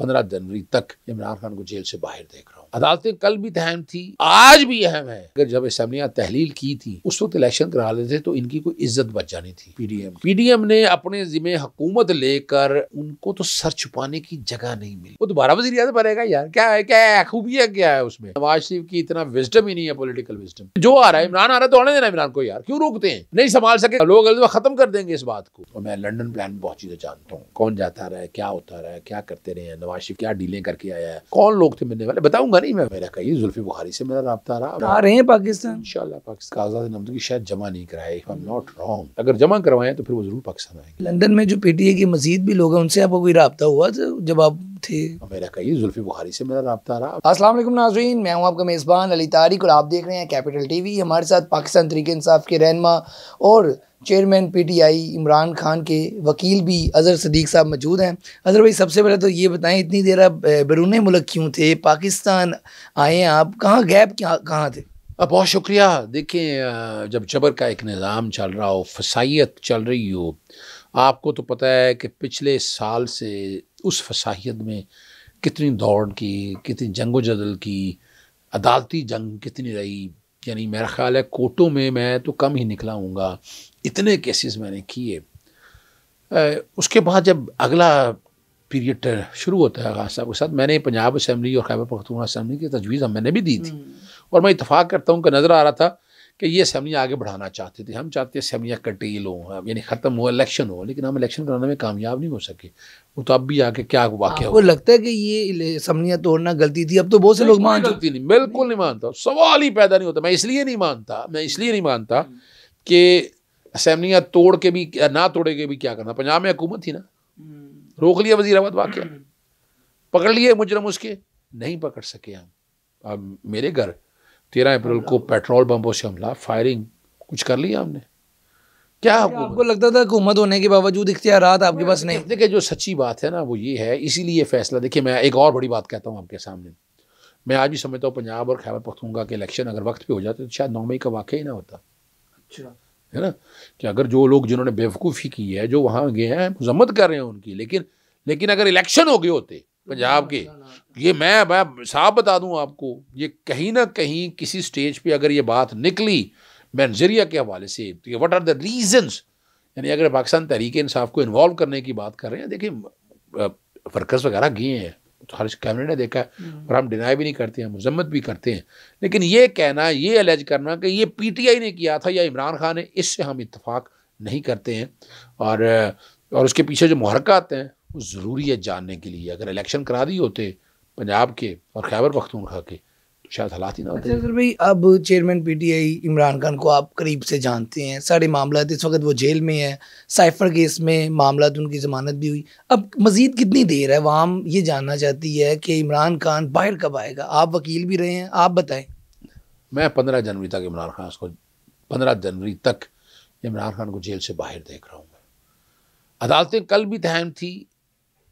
15 जनवरी तक इमरान खान को जेल से बाहर देख रहा हूँ। अदालतें कल भी अहम थी, आज भी अहम है। अगर जब असम्बलियां तहलील की थी उस वक्त इलेक्शन करा लेते तो इनकी कोई इज्जत बच जानी थी। पीडीएम ने अपने जिम्मे हुकूमत लेकर उनको तो सर छुपाने की जगह नहीं मिली। वो दोबारा वजीर आज़म बनेगा यार, क्या खूबियाँ क्या है उसमें? नवाज शरीफ की इतना विजडम ही नहीं है, पॉलिटिकल विजडम। जो आ रहा है इमरान आ रहा है तो आने देना इमरान को यार, क्यों रोकते हैं? नहीं संभाल सके लोग खत्म कर देंगे इस बात को। और मैं लंदन प्लान में बहुत चीजें जानता हूँ, कौन जाता रहा है, क्या होता रहा है, क्या करते रहे हैं, नवाज शरीफ क्या डीलें करके आया है, कौन लोग थे मिलने वाले, बताऊंगा नहीं मैं। मेरा कहीं जुल्फी बुखारी से मेरा रहा आ रहे हैं पाकिस्तान, इंशाल्लाह पाकिस्तान आजाद नाम की शायद जमा नहीं कराए, आई एम नॉट रॉन्ग। अगर जमा करवाएं तो फिर वो जरूर पाकिस्तान आएंगे। लंदन में जो पीटीए की मजीद भी लोग हैं उनसे आपको कोई रब्ता हुआ जब आप थे? मेरा कहीं जुल्फी बुखारी से मेरा रब्ता रहा। अस्सलाम वालेकुम नाज़रीन, मैं हूँ आपका मेज़बान अली तारिक और आप देख रहे हैं कैपिटल टीवी। हमारे साथ पाकिस्तान तहरीक इंसाफ के रहनुमा और चेयरमैन पीटीआई इमरान खान के वकील भी अजहर सिद्दीक साहब मौजूद हैं। अजहर भाई, सबसे पहले तो ये बताएं इतनी देर आप बैरून मुल्क क्यों थे, पाकिस्तान आए आप, कहाँ गैप कहाँ थे? बहुत शुक्रिया। देखें, जब जबर का एक निज़ाम चल रहा हो, फसाहियत चल रही हो, आपको तो पता है कि पिछले साल से उस फसाहियत में कितनी दौड़ की, कितनी जंगो जदल की, अदालती जंग कितनी रही। यानी मेरा ख़्याल है कोर्टों में मैं तो कम ही निकला हूँगा, इतने केसेस मैंने किए। उसके बाद जब अगला पीरियड शुरू होता है खान साहब के साथ, मैंने पंजाब असम्बली और खैबर पख्तूनख्वा असम्बली की तजवीज़ मैंने भी दी थी और मैं इतफ़ाक़ करता हूँ कि नज़र आ रहा था कि ये असम्बलियाँ आगे बढ़ाना चाहते थे। हम चाहते असम्बलियाँ कटेल हों, यानी ख़त्म हो, इलेक्शन हो, लेकिन हम इलेक्शन कराने में कामयाब नहीं हो सके। वो तो अब भी आके क्या वाक़या हो, लगता है कि ये असम्बलियाँ तोड़ना गलती थी? अब तो बहुत से लोग मान गलती नहीं, बिल्कुल नहीं मानता, सवाल ही पैदा नहीं होता। मैं इसलिए नहीं मानता कि असम्बलियाँ तोड़ के भी ना तोड़े के भी क्या करना। पंजाब में हुकूमत थी ना, रोक लिया वजीराबाद वाक़या, पकड़ लिए मुजरम उसके, नहीं पकड़ सके हम। अब मेरे घर 13 अप्रैल को पेट्रोल बम्बों से हमला, फायरिंग, कुछ कर लिया हमने क्या? आपको लगता था हुकूमत होने के बावजूद इख्तियारात आपके पास नहीं? देखिए, जो सच्ची बात है ना वो ये है, इसीलिए फैसला। देखिए, मैं एक और बड़ी बात कहता हूँ आपके सामने, मैं आज भी समझता हूँ पंजाब और खैबर पख्तूनख्वा के इलेक्शन अगर वक्त पे हो जाते तो शायद 9 मई का वाक़या ही ना होता। अच्छा है ना, कि अगर जो लोग जिन्होंने बेवकूफ़ी की है, जो वहाँ गए हैं, मजम्मत कर रहे हैं उनकी, लेकिन अगर इलेक्शन हो गए होते पंजाब के, ये मैं साफ बता दूं आपको, ये कहीं ना कहीं किसी स्टेज पे अगर ये बात निकली मैनजरिया के हवाले से, तो व्हाट आर द रीजंस, यानी अगर पाकिस्तान तहरीक इंसाफ को इन्वॉल्व करने की बात कर रहे हैं। देखिए, वर्कर्स वगैरह गए हैं, तो हर कैबिनेट ने देखा है, और हम डिनाई भी नहीं करते हैं, मजम्मत भी करते हैं, लेकिन ये कहना, ये एलेज करना कि ये पीटीआई ने किया था या इमरान खान ने, इससे हम इत्तफाक नहीं करते हैं। और उसके पीछे जो मुहरक़ात हैं वो ज़रूरी है जानने के लिए। अगर इलेक्शन करा दिए होते पंजाब के और खैबर पख्तूनख्वा के तो शायद हालात ही ना होते। अजहर भाई, अब चेयरमैन पीटीआई इमरान खान को आप करीब से जानते हैं, सारे मामला इस वक्त वो जेल में है, साइफर केस में मामला उनकी ज़मानत भी हुई, अब मज़ीद कितनी देर है? वाम ये जानना चाहती है कि इमरान खान बाहर कब आएगा। आप वकील भी रहे हैं, आप बताएं। मैं 15 जनवरी तक इमरान खान को 15 जनवरी तक इमरान खान को जेल से बाहर देख रहा हूँ। अदालतें कल भी अहम थी,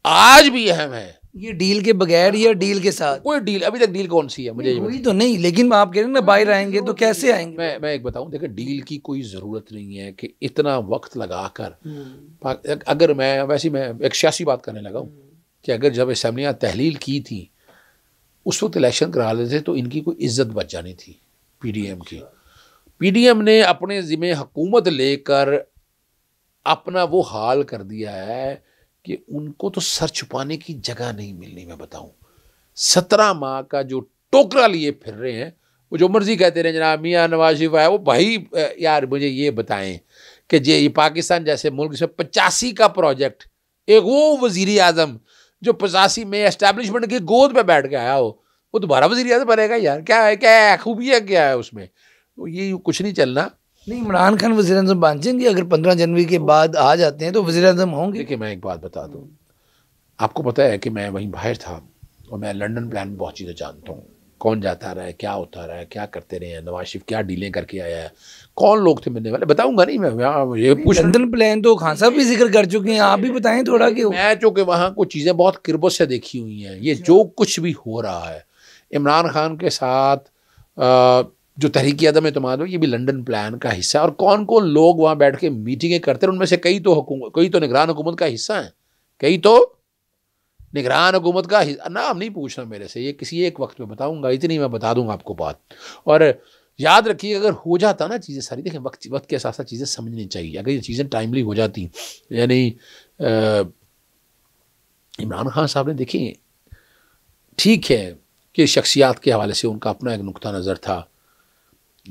आज भी अहम है। ये डील के बगैर या डील के साथ? कोई डील, अभी तक डील कौन सी है मुझे कोई तो नहीं, लेकिन आप कह रहे हैं ना बाहर आएंगे तो कैसे आएंगे? मैं एक बताऊं, देखिए, डील की कोई ज़रूरत नहीं है कि इतना वक्त लगाकर। अगर मैं एक सियासी बात करने लगा हूँ कि अगर जब असम्बलियाँ तहलील की थी उस वक्त इलेक्शन करा लेते तो इनकी कोई इज्जत बच जानी थी। पीडीएम की, पीडीएम ने अपने ज़िम्मे हुकूमत लेकर अपना वो हाल कर दिया है कि उनको तो सर छुपाने की जगह नहीं मिलनी। मैं बताऊं, 17 माह का जो टोकरा लिए फिर रहे हैं, वो जो मर्जी कहते रहे जनाब मियाँ नवाज शरीफ आया वो, भाई यार मुझे ये बताएं कि ये पाकिस्तान जैसे मुल्क से 85 का प्रोजेक्ट, एक वो वज़ीर आज़म जो 85 में एस्टेब्लिशमेंट की गोद पर बैठ के आया हो, वो दोबारा वज़ीर आज़म बनेगा यार, क्या खूबियाँ क्या है उसमें? तो ये कुछ नहीं चलना। नहीं, इमरान खान वज़ीर आज़म बन जाएंगे अगर 15 जनवरी के बाद आ जाते हैं तो वज़ीर आज़म होंगे। देखिए, मैं एक बात बता दूं, आपको पता है कि मैं वहीं बाहर था और मैं लंदन प्लान में बहुत चीज़ें जानता हूँ, कौन जाता रहा है, क्या होता रहा है, क्या करते रहे हैं, नवाज शरीफ क्या डीलें करके आया है, कौन लोग थे मिलने वाले, बताऊँगा नहीं मैं। ये कुछ लंदन प्लान तो खान साहब भी जिक्र कर चुके हैं, आप भी बताएँ थोड़ा कि मैं चूँकि वहाँ कुछ चीज़ें बहुत क़ुरब से देखी हुई हैं। ये जो कुछ भी हो रहा है इमरान खान के साथ, जो तहरीकी अदम एतमाद हो, ये भी लंदन प्लान का हिस्सा है। और कौन कौन लोग वहाँ बैठ के मीटिंगें करते हैं, उनमें से कई तो निगरान हुकूमत का हिस्सा हैं, कई तो निगरान हुकूमत का नाम नहीं पूछना मेरे से, ये किसी एक वक्त में बताऊंगा, इतनी मैं बता दूंगा आपको बात। और याद रखिए अगर हो जाता ना चीज़ें सारी, देखें वक्त के साथ साथ चीज़ें समझनी चाहिए, अगर ये चीज़ें टाइमली हो जाती, यानी इमरान खान साहब ने देखिए ठीक है कि शख्सियात के हवाले से उनका अपना एक नुक्ता नज़र था,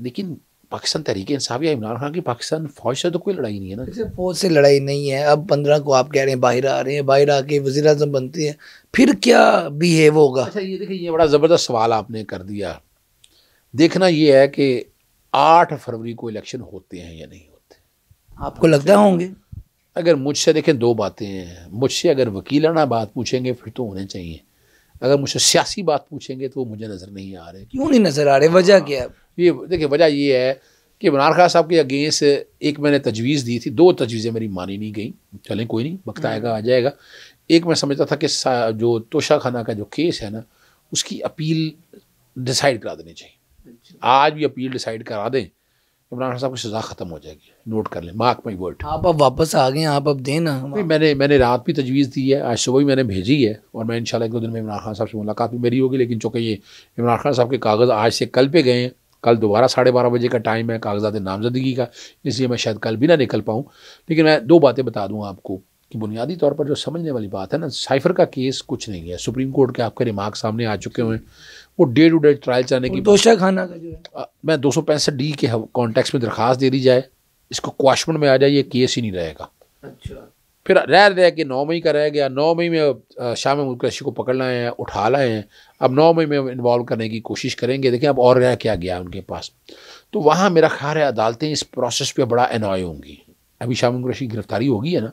लेकिन पाकिस्तान तहरीक इंसाफ या इमरान खान की पाकिस्तान फ़ौज से तो कोई लड़ाई नहीं है ना। जैसे फ़ौज से लड़ाई नहीं है, अब 15 को आप कह रहे हैं बाहर आ रहे हैं, बाहर आके वज़ीर आज़म बनते हैं, फिर क्या बिहेव होगा? अच्छा ये देखिए ये बड़ा ज़बरदस्त सवाल आपने कर दिया। देखना ये है कि 8 फरवरी को इलेक्शन होते हैं या नहीं होते, आपको लगता होंगे? अगर मुझसे देखें दो बातें हैं, मुझसे अगर वकीलाना बात पूछेंगे फिर तो होने चाहिए, अगर मुझसे सियासी बात पूछेंगे तो वो मुझे नज़र नहीं आ रहे। क्यों नहीं नज़र आ रहे, वजह क्या है? ये देखिए वजह ये है कि इमरान खान साहब के अगेंस्ट एक मैंने तजवीज़ दी थी, 2 तजवीज़ें मेरी मानी नहीं गई, चलें कोई नहीं वक्त आएगा आ जाएगा। एक मैं समझता था कि जो तोशाखाना का जो केस है ना उसकी अपील डिसाइड करा देनी चाहिए, आज भी अपील डिसाइड करा दें इमरान खान साहब की सज़ा ख़त्म हो जाएगी, नोट कर लें, मार्क माई वर्ड। आप अब वापस आ गए, आप अब देना। मैंने रात भी तजवीज़ दी है, आज सुबह भी मैंने भेजी है, और मैं इंशाल्लाह 1-2 दिन में इमरान खान साहब से मुलाकात भी मेरी होगी। लेकिन चूँकि ये इमरान खान साहब के कागज़ आज से कल पे गए हैं, कल दोबारा 12:30 बजे का टाइम है कागजात नामजदगी का, इसलिए मैं शायद कल भी ना निकल पाऊँ। लेकिन मैं 2 बातें बता दूँ आपको कि बुनियादी तौर पर जो समझने वाली बात है ना, साइफर का केस कुछ नहीं है, सुप्रीम कोर्ट के आपके रिमार्क सामने आ चुके हुए हैं, वो डे टू डे ट्रायल चलने की दोषा खाना का जो है मैं 265D के कॉन्टेक्स्ट में दरखास्त दे दी जाए, इसको क्वाशमेंट में आ जाए, ये केस ही नहीं रहेगा। अच्छा फिर रह के 9 मई का रह गया, 9 मई में शाम में मुल्कशी को पकड़ लाए हैं, उठा लाए हैं, अब 9 मई में इन्वॉल्व करने की कोशिश करेंगे, देखें अब और रह क्या गया उनके पास। तो वहाँ मेरा ख्याल है अदालतें इस प्रोसेस पर बड़ा एनॉय होंगी, अभी शाम मुल्कशी गिरफ्तारी होगी है ना,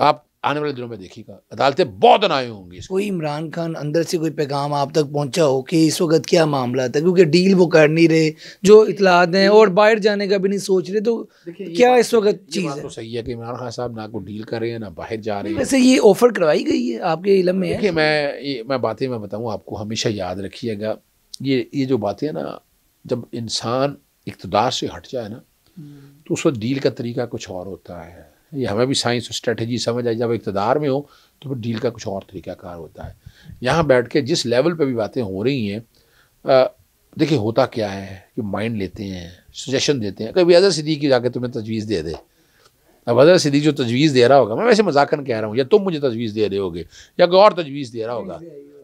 आप आने वाले दिनों में देखिएगा अदालतें बहुत अनाए होंगी। कोई इमरान खान अंदर से कोई पैगाम आप तक पहुंचा हो कि इस वक्त क्या मामला था, क्योंकि डील वो कर नहीं रहे जो इतलात हैं और बाहर जाने का भी नहीं सोच रहे, तो क्या इस वक्त चीज़ है? तो सही है कि इमरान खान साहब ना को डील कर रहे हैं ना बाहर जा रहे हैं। वैसे ये ऑफ़र करवाई गई है आपके इलम में? देखिए मैं बातें मैं बताऊँ आपको, हमेशा याद रखिएगा ये जो बातें हैं ना, जब इंसान इक़्तिदार से हट जाए ना तो उस वक्त डील का तरीका कुछ और होता है, ये हमें भी साइंस और स्ट्रेटजी समझ आई, जब इक़्तिदार में हो तो फिर डील का कुछ और तरीक़ाकार होता है। यहाँ बैठ के जिस लेवल पे भी बातें हो रही हैं, देखिए होता क्या है कि माइंड लेते हैं, सजेशन देते हैं, कभी अज़हर सिद्दीकी जाके तुम्हें तजवीज़ दे दे, अब अज़हर सिद्दीकी जो तजवीज़ दे रहा होगा, मैं वैसे मजाकन कह रहा हूँ, या तुम मुझे तजवीज़ दे रहे होगे या कोई और तजवीज़ दे रहा होगा,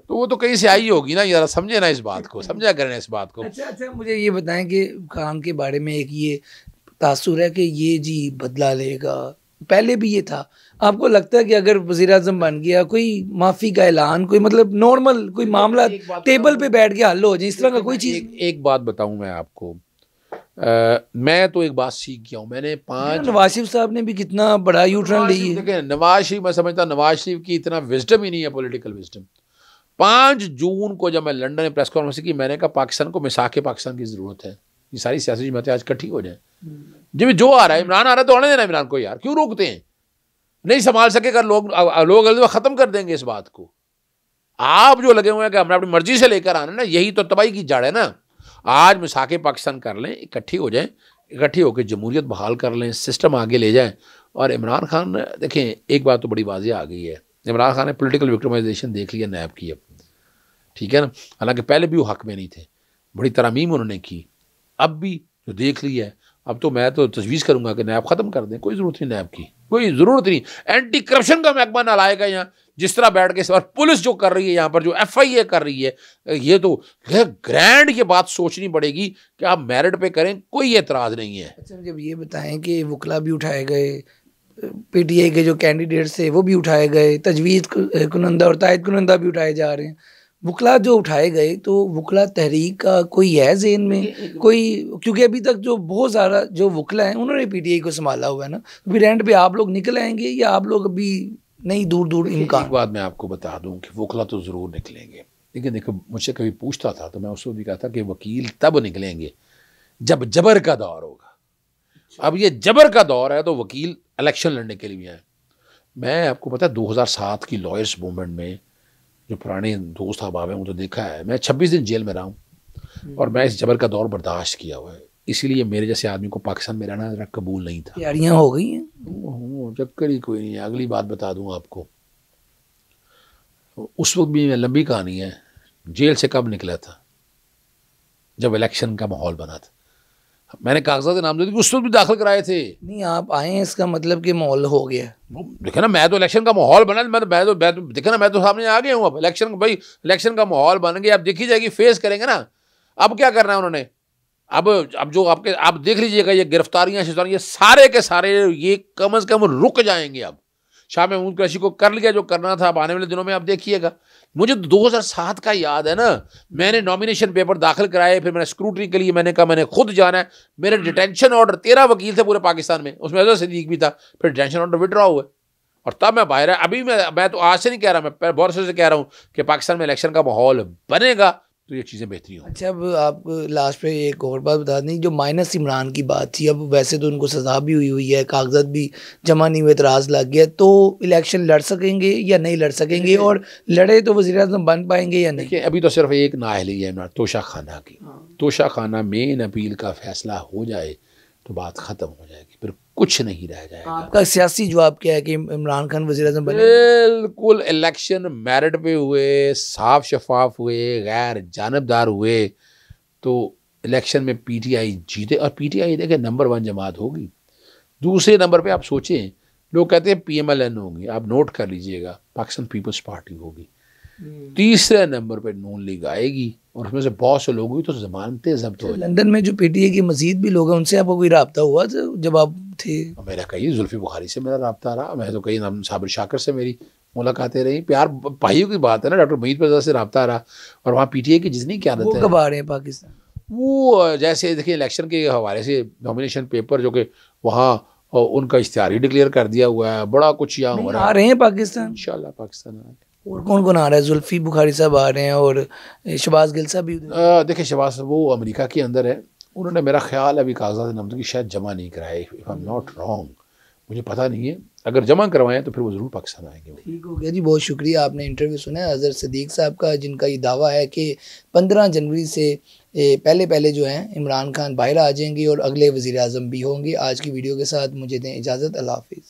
तो वो तो कहीं से आई होगी ना, यार समझे ना इस बात को, समझा करें इस बात को। अच्छा मुझे ये बताएं कि खान के बारे में एक ये तासुर है कि ये जी बदला लेगा, पहले भी ये था, आपको लगता है कि अगर वज़ीर आज़म बन गया कोई माफ़ी का ऐलान, कोई मतलब नॉर्मल कोई मामला टेबल पे बैठ के हल हो जाए, इस तरह का कोई चीज़? एक बात बताऊं मैं आपको, मैं तो एक बात सीख गया हूँ, मैंने नवाज शरीफ साहब ने भी कितना बड़ा यूटर्न लिया है। नवाज शरीफ, मैं समझता नवाज शरीफ की इतना विजडम ही नहीं है, पॉलिटिकल विजडम। 5 जून को जब मैं लंदन में प्रेस कॉन्फ्रेंस की, मैंने कहा पाकिस्तान को मिसाके पाकिस्तान की ज़रूरत है, ये सारी सियासी जमातें आज इकट्ठी हो जाए, जब जो आ रहा है इमरान आ रहा है तो आने देना इमरान को, यार क्यों रोकते हैं, नहीं संभाल सकेगा लोग अगले ख़त्म कर देंगे इस बात को। आप जो लगे हुए हैं कि हमने अपनी मर्जी से लेकर आना ना, यही तो तबाही की जड़ है ना। आज मिसाके पाकिस्तान कर लें, इकट्ठी हो जाएं, इकट्ठी होकर जमहूरियत बहाल कर लें, सिस्टम आगे ले जाएं। और इमरान खान देखें, एक बात तो बड़ी वाज़ेह आ गई है, इमरान खान ने पोलिटिकल विक्टिमाइजेशन देख लिया नैब की, अब ठीक है ना, हालांकि पहले भी वो हक़ में नहीं थे, बड़ी तरामीम उन्होंने की, अब भी जो देख लिया है। अब तो मैं तो तजवीज़ करूंगा कि नैब ख़त्म कर दें, कोई ज़रूरत नहीं नैब की, कोई ज़रूरत नहीं। एंटी करप्शन का महकमा ना लाएगा यहाँ, जिस तरह बैठ के, और पुलिस जो कर रही है यहाँ पर, जो FIA कर रही है, ये तो ग्रैंड ये बात सोचनी पड़ेगी कि आप मेरिट पे करें, कोई एतराज़ नहीं है। अच्छा जब ये बताएं कि वकला भी उठाए गए, PTI के जो कैंडिडेट्स थे वो भी उठाए गए, तजवीज़ कुनंदा और तायद कुनंदा भी उठाए जा रहे हैं, वकला जो उठाए गए, तो वकला तहरीक का कोई है जेन में कोई? क्योंकि अभी तक जो बहुत सारा जो वकला हैं उन्होंने PTI को संभाला हुआ है ना, तो फिर एंड पे आप लोग निकल आएंगे या आप लोग अभी नहीं दूर दूर इनका? एक बात मैं आपको बता दूं कि वकला तो ज़रूर निकलेंगे, लेकिन देखो मुझसे कभी पूछता था तो मैं उसको भी कहता कि वकील तब निकलेंगे जब जबर का दौर होगा। अब ये जबर का दौर है तो वकील इलेक्शन लड़ने के लिए आए। मैं आपको पता 2007 की लॉयर्स मूवमेंट में जो पुराने दोस्त अहबाब हैं उनको तो देखा है, मैं 26 दिन जेल में रहा हूँ और मैं इस जबर का दौर बर्दाश्त किया हुआ है, इसीलिए मेरे जैसे आदमी को पाकिस्तान में रहना कबूल नहीं था। तैयारियाँ हो गई हैं, चक्कर ही कोई नहीं है। अगली बात बता दूँ आपको, उस वक्त भी लंबी कहानी है। जेल से कब निकला था? जब इलेक्शन का माहौल बना था। मैंने कागजात नामजदगी उस वक्त भी दाखिल कराए थे। नहीं आप आए, इसका मतलब कि माहौल हो गया। देखे ना, मैं तो इलेक्शन का माहौल बना, मैं तो देखे ना, मैं तो सामने आ गया हूँ। अब इलेक्शन, भाई इलेक्शन का माहौल बन गया, अब देखी जाएगी, फेस करेंगे ना। अब क्या करना है उन्होंने, अब जो आपके आप देख लीजिएगा ये गिरफ्तारियाँ ये सारे के सारे, ये कम से कम रुक जाएंगे। अब शाह महमूद कुरैशी को कर लिया जो करना था, अब आने वाले दिनों में आप देखिएगा। मुझे 2007 का याद है ना, मैंने नॉमिनेशन पेपर दाखिल कराए, फिर मैंने स्क्रूटनी के लिए मैंने कहा मैंने खुद जाना है। मेरे डिटेंशन ऑर्डर 13 वकील थे पूरे पाकिस्तान में, उसमें अजहर सिद्दीक भी था। फिर डिटेंशन ऑर्डर विड्रॉ हुए और तब मैं बाहर आया। अभी मैं तो आज से नहीं कह रहा, मैं बहुत से कह रहा हूँ कि पाकिस्तान में इलेक्शन का माहौल बनेगा तो ये चीज़ें बेहतरी हों। अच्छा अब आप लास्ट पे एक और बात बता दें, जो माइनस इमरान की बात थी, अब वैसे तो उनको सजा भी हुई है, कागजात भी जमा नहीं हुए, एतराज़ लग गया, तो इलेक्शन लड़ सकेंगे या नहीं लड़ सकेंगे, और लड़े तो वज़ीर आज़म बन पाएंगे या नहीं? अभी तो सिर्फ एक नाअहली है इमरान, तोशाखाना की। तोशाखाना मेन अपील का फैसला हो जाए तो बात ख़त्म हो जाएगी, फिर कुछ नहीं रह जाएगा। आपका सियासी जवाब क्या है कि इमरान खान वज़ीर आज़म बने? बिल्कुल, इलेक्शन मेरिट पे हुए, साफ शफाफ हुए, गैर जानबदार हुए, तो इलेक्शन में पीटीआई जीते। और पीटीआई देखे नंबर 1 जमात होगी। दूसरे नंबर पे आप सोचें, लोग कहते हैं पीएमएलएन होगी, आप नोट कर लीजिएगा, पाकिस्तान पीपल्स पार्टी होगी। तीसरे नंबर पे नून लीग आएगी और उसमें से बहुत से लोग भी तो जमानतें जब्त हो। लंदन में जो पीटीए की मजीद भी लोग हैं, उनसे आपको कोई रब्ता हुआ जब आप थे? मेरा कई जुल्फी बुखारी से मेरा रब्ता रहा, मैं तो कई नाम साबिर शाकिर से मेरी मुलाकातें रही, प्यार भाइयों की बात है ना। डॉक्टर महीद पर से रब्ता रहा और वहाँ पीटीए की जितनी क्या वो कब आ रहे हैं पाकिस्तान, वो जैसे देखिए इलेक्शन के हवाले से नॉमिनेशन पेपर जो कि वहाँ उनका इश्तिहार ही डिक्लेयर कर दिया हुआ है, बड़ा कुछ यहाँ हो रहा है। आ रहे हैं पाकिस्तान इंशाल्लाह, पाकिस्तान आ। और कौन कौन आ रहा है? जुल्फी बुखारी साहब आ रहे हैं और शहबाज गिल साहब भी। देखिए शहबाज वो अमेरिका के अंदर है, उन्होंने मेरा ख्याल अभी कागजात नामजदगी शायद जमा नहीं कराए, if I am not wrong, मुझे पता नहीं है। अगर जमा करवाएं तो फिर वो ज़रूर पाकिस्तान आएंगे। ठीक हो गया जी, बहुत शुक्रिया। आपने इंटरव्यू सुना है अजहर सिद्दीक साहब का, जिनका ये दावा है कि 15 जनवरी से पहले जो हैं इमरान खान बाहर आ जाएंगे और अगले वज़ीर आज़म भी होंगे। आज की वीडियो के साथ मुझे दें इजाज़त, अल्लाह हाफ़िज़।